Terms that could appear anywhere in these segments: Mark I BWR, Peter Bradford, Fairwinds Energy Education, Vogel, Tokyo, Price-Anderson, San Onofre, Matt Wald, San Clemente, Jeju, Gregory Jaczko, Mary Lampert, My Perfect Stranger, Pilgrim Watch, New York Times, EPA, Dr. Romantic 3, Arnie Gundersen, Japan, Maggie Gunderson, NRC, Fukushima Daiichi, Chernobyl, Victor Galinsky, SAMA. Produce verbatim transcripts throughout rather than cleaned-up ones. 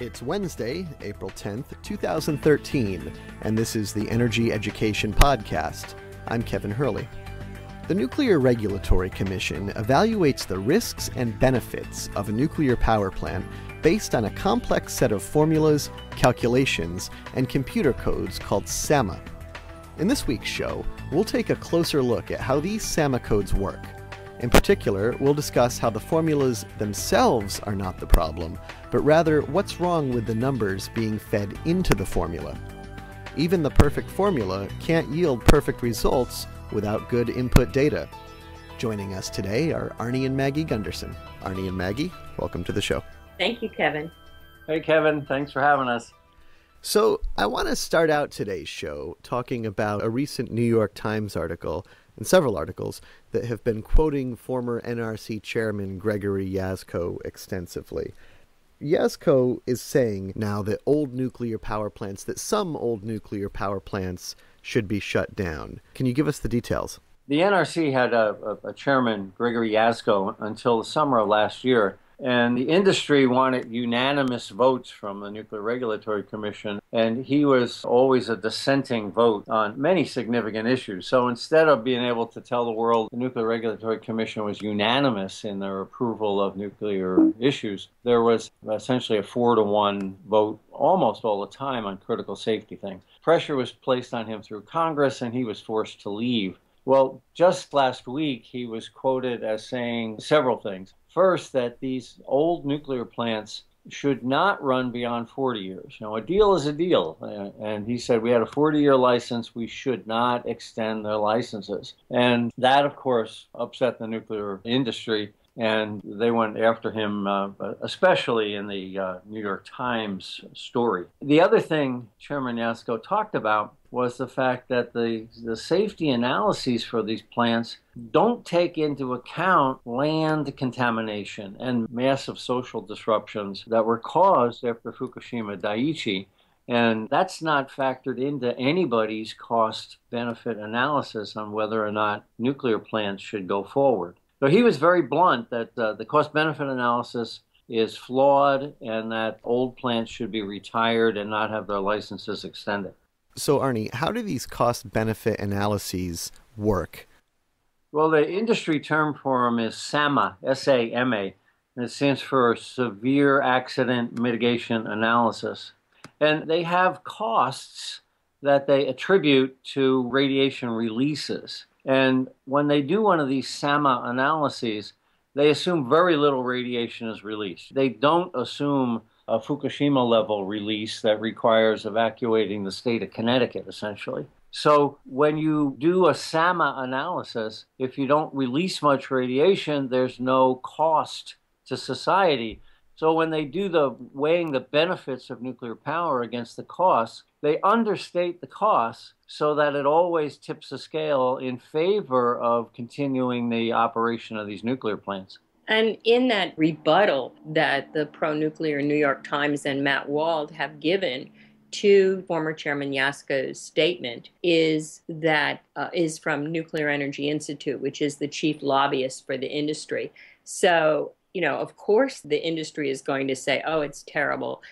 It's Wednesday, April tenth, two thousand thirteen, and this is the Energy Education Podcast. I'm Kevin Hurley. The Nuclear Regulatory Commission evaluates the risks and benefits of a nuclear power plant based on a complex set of formulas, calculations, and computer codes called SAMA. In this week's show, we'll take a closer look at how these SAMA codes work. In particular, we'll discuss how the formulas themselves are not the problem, but rather what's wrong with the numbers being fed into the formula. Even the perfect formula can't yield perfect results without good input data. Joining us today are Arnie and Maggie Gunderson. Arnie and Maggie, welcome to the show. Thank you, Kevin. Hey, Kevin. Thanks for having us. So I want to start out today's show talking about a recent New York Times article and several articles that have been quoting former N R C chairman Gregory Jaczko extensively. Jaczko is saying now that old nuclear power plants, that some old nuclear power plants should be shut down. Can you give us the details? The N R C had a, a, a chairman, Gregory Jaczko, until the summer of last year, and the industry wanted unanimous votes from the Nuclear Regulatory Commission, and he was always a dissenting vote on many significant issues. So instead of being able to tell the world the Nuclear Regulatory Commission was unanimous in their approval of nuclear issues, there was essentially a four to one vote almost all the time on critical safety things. Pressure was placed on him through Congress, and he was forced to leave. Well, just last week, he was quoted as saying several things. First, that these old nuclear plants should not run beyond forty years. Now, a deal is a deal. And he said, we had a forty-year license. We should not extend their licenses. And that, of course, upset the nuclear industry. And they went after him, uh, especially in the uh, New York Times story. The other thing Chairman Jaczko talked about was the fact that the, the safety analyses for these plants don't take into account land contamination and massive social disruptions that were caused after Fukushima Daiichi. And that's not factored into anybody's cost-benefit analysis on whether or not nuclear plants should go forward. So he was very blunt that uh, the cost-benefit analysis is flawed and that old plants should be retired and not have their licenses extended. So, Arnie, how do these cost-benefit analyses work? Well, the industry term for them is SAMA, S A M A, and it stands for Severe Accident Mitigation Analysis. And they have costs that they attribute to radiation releases. And when they do one of these SAMA analyses, they assume very little radiation is released. They don't assume a Fukushima-level release that requires evacuating the state of Connecticut, essentially. So when you do a SAMA analysis, if you don't release much radiation, there's no cost to society. So when they do the weighing the benefits of nuclear power against the costs, they understate the costs so that it always tips the scale in favor of continuing the operation of these nuclear plants. And in that rebuttal that the pro-nuclear New York Times and Matt Wald have given to former Chairman Jaczko's statement is that uh, is from Nuclear Energy Institute, which is the chief lobbyist for the industry. So, you know, of course, the industry is going to say, oh, it's terrible.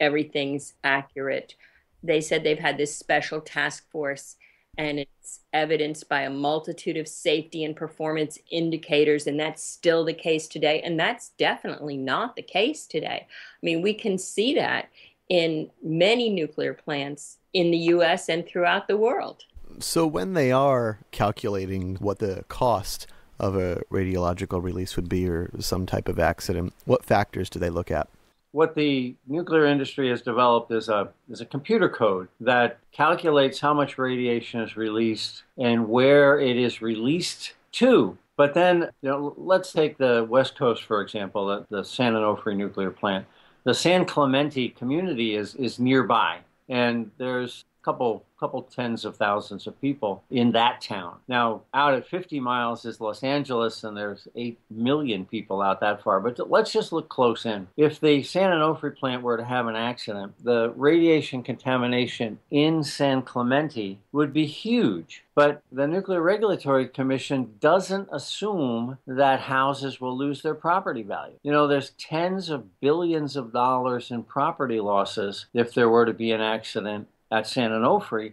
Everything's accurate. They said they've had this special task force, and it's evidenced by a multitude of safety and performance indicators, and that's still the case today. And that's definitely not the case today. I mean, we can see that in many nuclear plants in the U S and throughout the world. So when they are calculating what the cost of a radiological release would be or some type of accident, what factors do they look at? What the nuclear industry has developed is a, is a computer code that calculates how much radiation is released and where it is released to. But then, you know, let's take the West Coast, for example, the, the San Onofre nuclear plant. The San Clemente community is, is nearby, and there's couple couple tens of thousands of people in that town. Now, out at fifty miles is Los Angeles, and there's eight million people out that far. But let's just look close in. If the San Onofre plant were to have an accident, the radiation contamination in San Clemente would be huge. But the Nuclear Regulatory Commission doesn't assume that houses will lose their property value. You know, there's tens of billions of dollars in property losses if there were to be an accident at San Onofre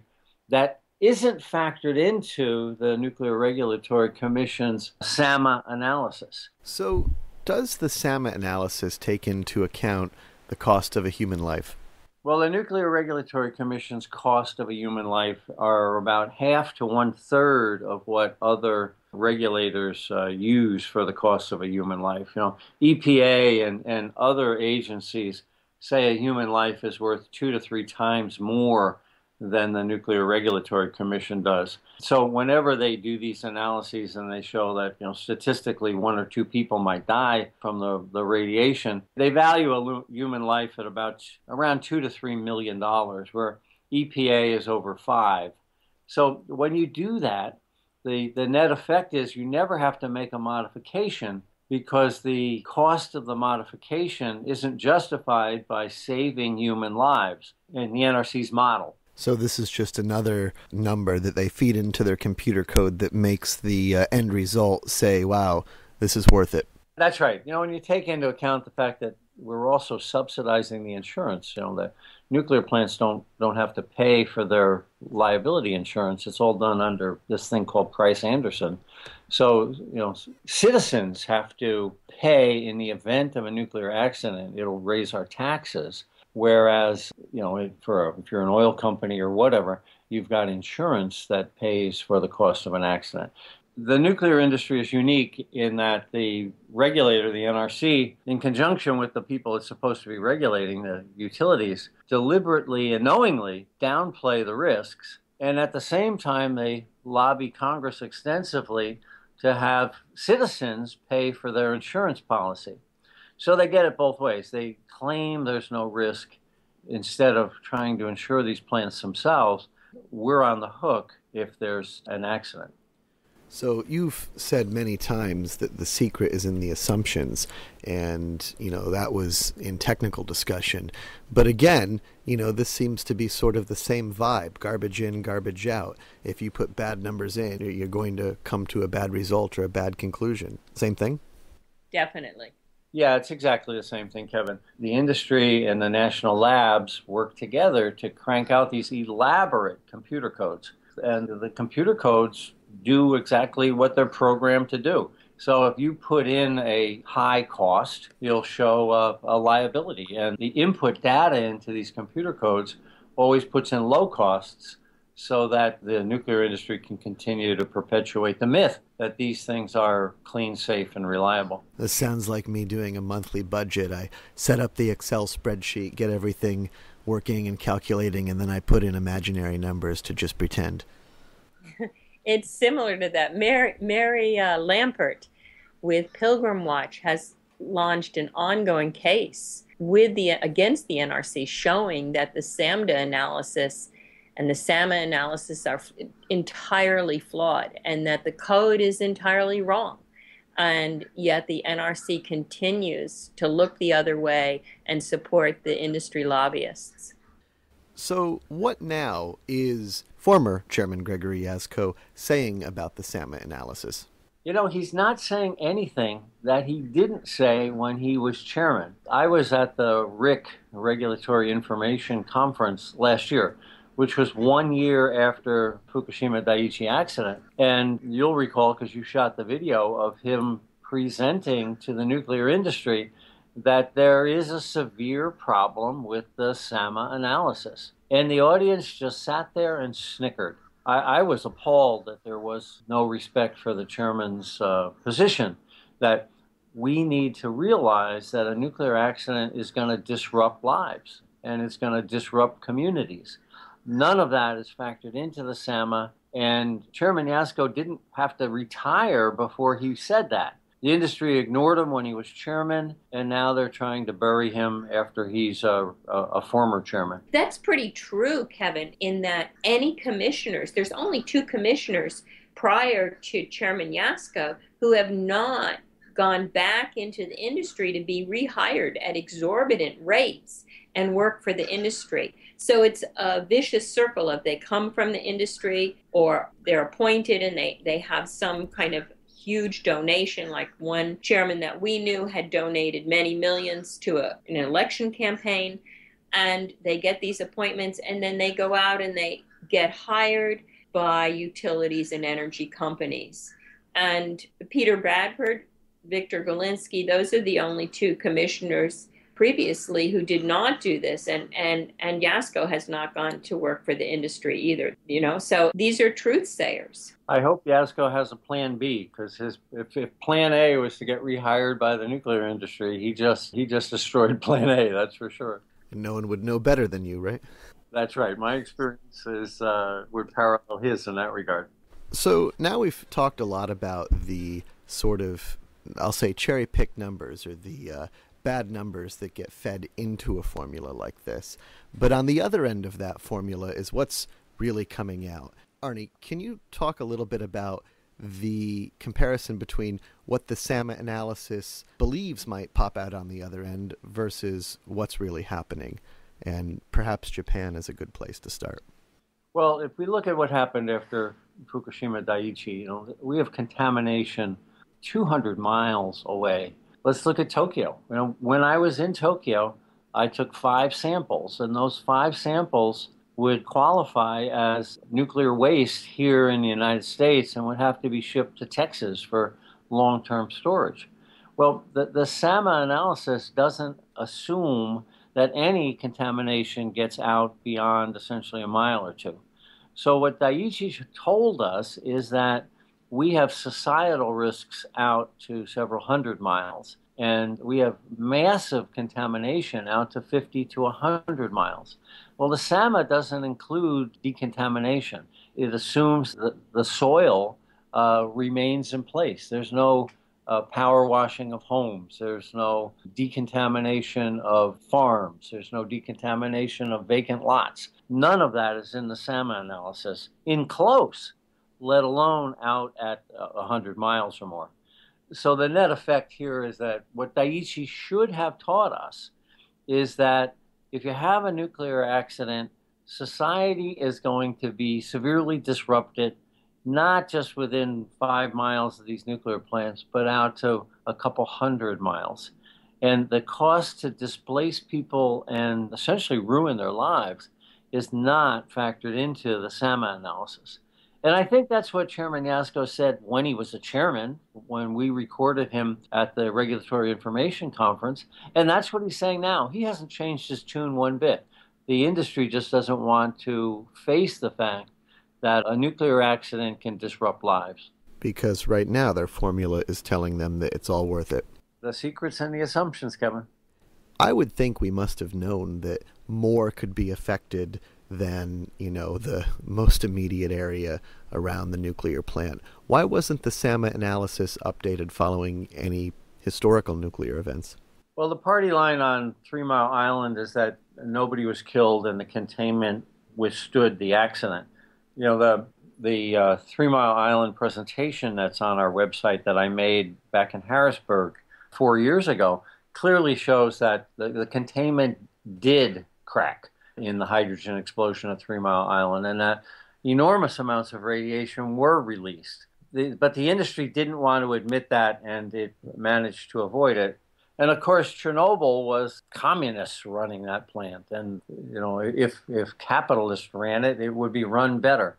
that isn't factored into the Nuclear Regulatory Commission's SAMA analysis. So does the SAMA analysis take into account the cost of a human life? Well, the Nuclear Regulatory Commission's cost of a human life are about half to one-third of what other regulators uh, use for the cost of a human life. You know, E P A and, and other agencies say a human life is worth two to three times more than the Nuclear Regulatory Commission does. So whenever they do these analyses and they show that, you know, statistically one or two people might die from the, the radiation, they value a human life at about around two to three million dollars, where E P A is over five. So when you do that, the, the net effect is you never have to make a modification, because the cost of the modification isn't justified by saving human lives in the N R C's model. So this is just another number that they feed into their computer code that makes the uh, end result say, wow, this is worth it. That's right. You know, when you take into account the fact that we're also subsidizing the insurance, you know, the nuclear plants don't, don't have to pay for their liability insurance. It's all done under this thing called Price-Anderson. So, you know, citizens have to pay in the event of a nuclear accident. It'll raise our taxes. Whereas, you know, for a, if you're an oil company or whatever, you've got insurance that pays for the cost of an accident. The nuclear industry is unique in that the regulator, the N R C, in conjunction with the people it's supposed to be regulating, the utilities, deliberately and knowingly downplay the risks. And at the same time, they lobby Congress extensively to have citizens pay for their insurance policy. So they get it both ways. They claim there's no risk instead of trying to insure these plants themselves. We're on the hook if there's an accident. So you've said many times that the secret is in the assumptions, and, you know, that was in technical discussion. But again, you know, this seems to be sort of the same vibe, garbage in, garbage out. If you put bad numbers in, you're going to come to a bad result or a bad conclusion. Same thing? Definitely. Yeah, it's exactly the same thing, Kevin. The industry and the national labs work together to crank out these elaborate computer codes. And the computer codes do exactly what they're programmed to do. So if you put in a high cost, you'll show a, a liability. And the input data into these computer codes always puts in low costs so that the nuclear industry can continue to perpetuate the myth that these things are clean, safe, and reliable. This sounds like me doing a monthly budget. I set up the Excel spreadsheet, get everything working and calculating, and then I put in imaginary numbers to just pretend. It's similar to that. Mary, Mary uh, Lampert with Pilgrim Watch has launched an ongoing case with the against the N R C showing that the SAMDA analysis and the SAMA analysis are entirely flawed, and that the code is entirely wrong. And yet the N R C continues to look the other way and support the industry lobbyists. So what now is former Chairman Gregory Jaczko saying about the SAMA analysis? You know, he's not saying anything that he didn't say when he was chairman. I was at the R I C, Regulatory Information Conference, last year, which was one year after Fukushima Daiichi accident. And you'll recall, because you shot the video of him presenting to the nuclear industry, that there is a severe problem with the SAMA analysis. And the audience just sat there and snickered. I, I was appalled that there was no respect for the chairman's uh, position, that we need to realize that a nuclear accident is going to disrupt lives and it's going to disrupt communities. None of that is factored into the SAMA, and Chairman Jaczko didn't have to retire before he said that. The industry ignored him when he was chairman, and now they're trying to bury him after he's a, a, a former chairman. That's pretty true, Kevin, in that any commissioners, there's only two commissioners prior to Chairman Jaczko who have not gone back into the industry to be rehired at exorbitant rates and work for the industry. So it's a vicious circle of they come from the industry, or they're appointed and they, they have some kind of huge donation, like one chairman that we knew had donated many millions to a, an election campaign, and they get these appointments and then they go out and they get hired by utilities and energy companies. And Peter Bradford, Victor Galinsky, those are the only two commissioners previously who did not do this, and and and Jaczko has not gone to work for the industry either, you know. So these are truth sayers. I hope Jaczko has a plan B, because his if, if plan A was to get rehired by the nuclear industry, he just he just destroyed plan A, that's for sure. And no one would know better than you, right? That's right. My experience is uh, would parallel his in that regard. So now we've talked a lot about the sort of, I'll say, cherry-picked numbers, or the uh, bad numbers that get fed into a formula like this. But on the other end of that formula is what's really coming out. Arnie, can you talk a little bit about the comparison between what the SAMA analysis believes might pop out on the other end versus what's really happening? And perhaps Japan is a good place to start. Well, if we look at what happened after Fukushima Daiichi, you know, we have contamination two hundred miles away. Let's look at Tokyo. You know, when I was in Tokyo, I took five samples, and those five samples would qualify as nuclear waste here in the United States and would have to be shipped to Texas for long-term storage. Well, the, the SAMA analysis doesn't assume that any contamination gets out beyond essentially a mile or two. So what Daiichi told us is that we have societal risks out to several hundred miles, and we have massive contamination out to fifty to one hundred miles. Well, the SAMA doesn't include decontamination. It assumes that the soil uh, remains in place. There's no uh, power washing of homes. There's no decontamination of farms. There's no decontamination of vacant lots. None of that is in the SAMA analysis, in close, let alone out at one hundred miles or more. So the net effect here is that what Daiichi should have taught us is that if you have a nuclear accident, society is going to be severely disrupted, not just within five miles of these nuclear plants, but out to a couple hundred miles. And the cost to displace people and essentially ruin their lives is not factored into the SAMA analysis. And I think that's what Chairman Jaczko said when he was a chairman, when we recorded him at the Regulatory Information Conference. And that's what he's saying now. He hasn't changed his tune one bit. The industry just doesn't want to face the fact that a nuclear accident can disrupt lives. Because right now their formula is telling them that it's all worth it. The secrets and the assumptions, Kevin. I would think we must have known that more could be affected than, you know, the most immediate area around the nuclear plant. Why wasn't the SAMA analysis updated following any historical nuclear events? Well, the party line on Three Mile Island is that nobody was killed and the containment withstood the accident. You know, the, the uh, Three Mile Island presentation that's on our website that I made back in Harrisburg four years ago clearly shows that the, the containment did crack in the hydrogen explosion at Three Mile Island, and that enormous amounts of radiation were released. The, but the industry didn't want to admit that, and it managed to avoid it. And of course, Chernobyl was communists running that plant, and you know, if, if capitalists ran it, it would be run better.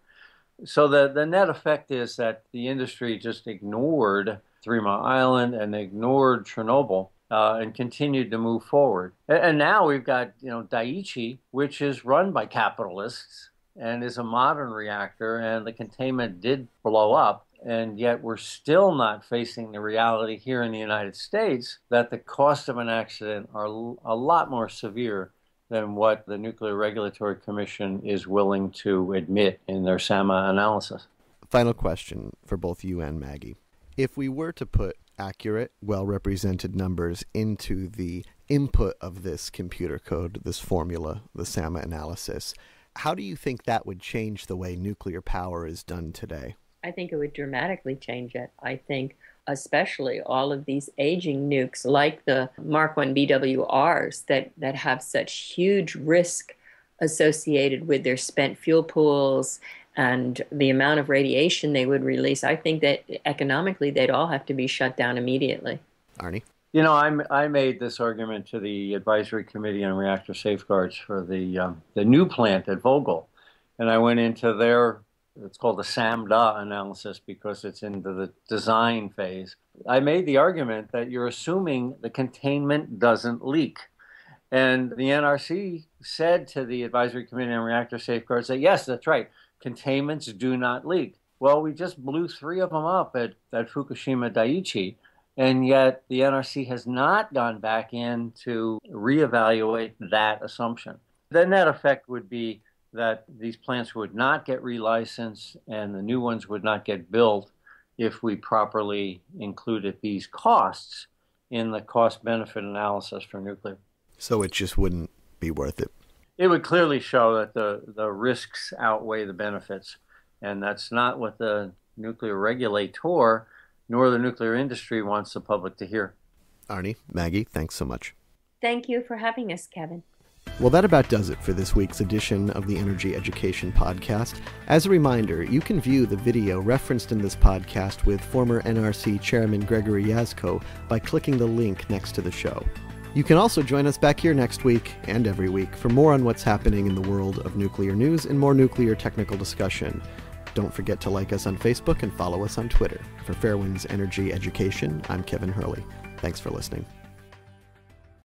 So the, the net effect is that the industry just ignored Three Mile Island and ignored Chernobyl. Uh, and continued to move forward. And, and now we've got, you know, Daiichi, which is run by capitalists and is a modern reactor, and the containment did blow up, and yet we're still not facing the reality here in the United States that the cost of an accident are l- a lot more severe than what the Nuclear Regulatory Commission is willing to admit in their SAMA analysis. Final question for both you and Maggie. If we were to put accurate, well-represented numbers into the input of this computer code, this formula, the SAMA analysis. How do you think that would change the way nuclear power is done today? I think it would dramatically change it. I think especially all of these aging nukes like the Mark one B W Rs that, that have such huge risk associated with their spent fuel pools and the amount of radiation they would release. I think that economically they'd all have to be shut down immediately. Arnie? You know, I'm, I made this argument to the Advisory Committee on Reactor Safeguards for the um, the new plant at Vogel, and I went into their, it's called the SAMDA analysis because it's into the design phase. I made the argument that you're assuming the containment doesn't leak. And the N R C said to the Advisory Committee on Reactor Safeguards that, yes, that's right, containments do not leak. Well, we just blew three of them up at, at Fukushima Daiichi, and yet the N R C has not gone back in to reevaluate that assumption. The net effect would be that these plants would not get relicensed and the new ones would not get built if we properly included these costs in the cost-benefit analysis for nuclear. So it just wouldn't be worth it. It would clearly show that the, the risks outweigh the benefits, and that's not what the nuclear regulator nor the nuclear industry wants the public to hear. Arnie, Maggie, thanks so much. Thank you for having us, Kevin. Well, that about does it for this week's edition of the Energy Education Podcast. As a reminder, you can view the video referenced in this podcast with former N R C Chairman Gregory Jaczko by clicking the link next to the show. You can also join us back here next week and every week for more on what's happening in the world of nuclear news and more nuclear technical discussion. Don't forget to like us on Facebook and follow us on Twitter. For Fairwinds Energy Education, I'm Kevin Hurley. Thanks for listening.